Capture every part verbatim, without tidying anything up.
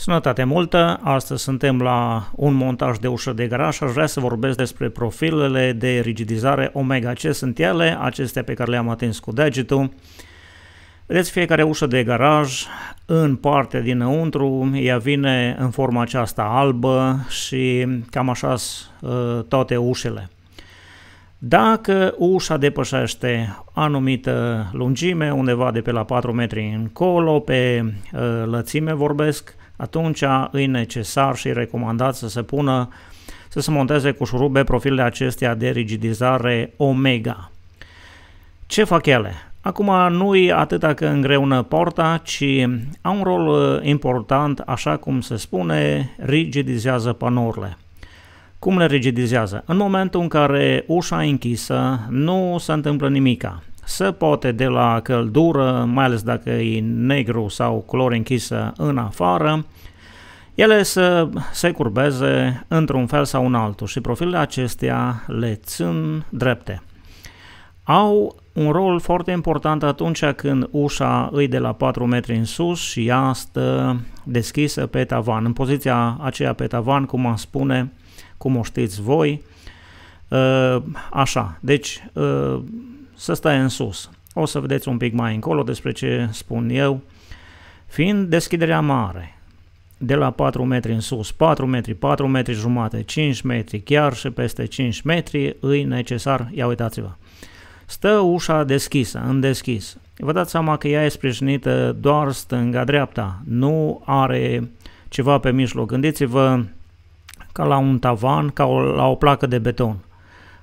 Sănătate multă! Astăzi suntem la un montaj de ușă de garaj și aș vrea să vorbesc despre profilele de rigidizare Omega. Ce sunt ele? Acestea pe care le-am atins cu degetul. Vedeți, fiecare ușă de garaj, în partea dinăuntru, ea vine în forma aceasta albă și cam așa toate ușele. Dacă ușa depășește anumită lungime, undeva de pe la patru metri încolo, pe lățime vorbesc, atunci e necesar și recomandat să se pună, să se monteze cu șurube profilele acestea de rigidizare Omega. Ce fac ele? Acum nu-i atâta că îngreună porta, ci au un rol important, așa cum se spune, rigidizează panourile. Cum le rigidizează? În momentul în care ușa e închisă, nu se întâmplă nimica. Se poate de la căldură, mai ales dacă e negru sau culoare închisă în afară, ele să se curbeze într-un fel sau în altul și profilele acestea le țin drepte. Au un rol foarte important atunci când ușa îi de la patru metri în sus și ea stă deschisă pe tavan, în poziția aceea pe tavan, cum am spune, cum o știți voi, așa, deci să stai în sus. O să vedeți un pic mai încolo despre ce spun eu. Fiind deschiderea mare, de la patru metri în sus, patru metri, patru metri jumate, cinci metri, chiar și peste cinci metri, îi necesar, ia uitați-vă, stă ușa deschisă, în deschis. Vă dați seama că ea e sprijinită doar stânga-dreapta, nu are ceva pe mijloc. Gândiți-vă ca la un tavan, ca o, la o placă de beton,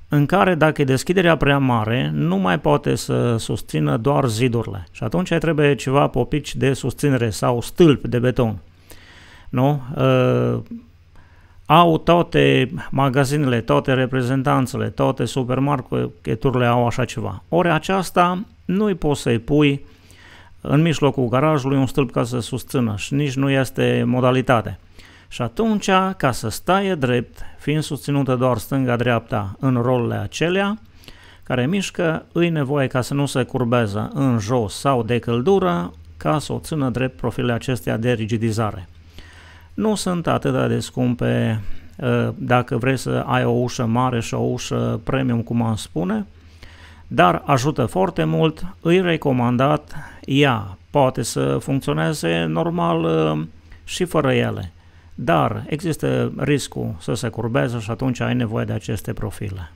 în care dacă e deschiderea prea mare, nu mai poate să susțină doar zidurile. Și atunci trebuie ceva popici de susținere sau stâlpi de beton. Nu? Uh, au toate magazinele, toate reprezentanțele, toate supermarketurile au așa ceva. Ori aceasta nu-i poți să-i pui în mijlocul garajului un stâlp ca să susțină și nici nu este modalitate. Și atunci, ca să stai drept, fiind susținută doar stânga-dreapta în rolurile acelea care mișcă, îi nevoie ca să nu se curbeze în jos sau de căldură, ca să o țină drept profilele acestea de rigidizare. Nu sunt atât de scumpe dacă vrei să ai o ușă mare și o ușă premium, cum am spune, dar ajută foarte mult, îi recomandat, ea poate să funcționeze normal și fără ele. Dar există riscul să se curbeze și atunci ai nevoie de aceste profile.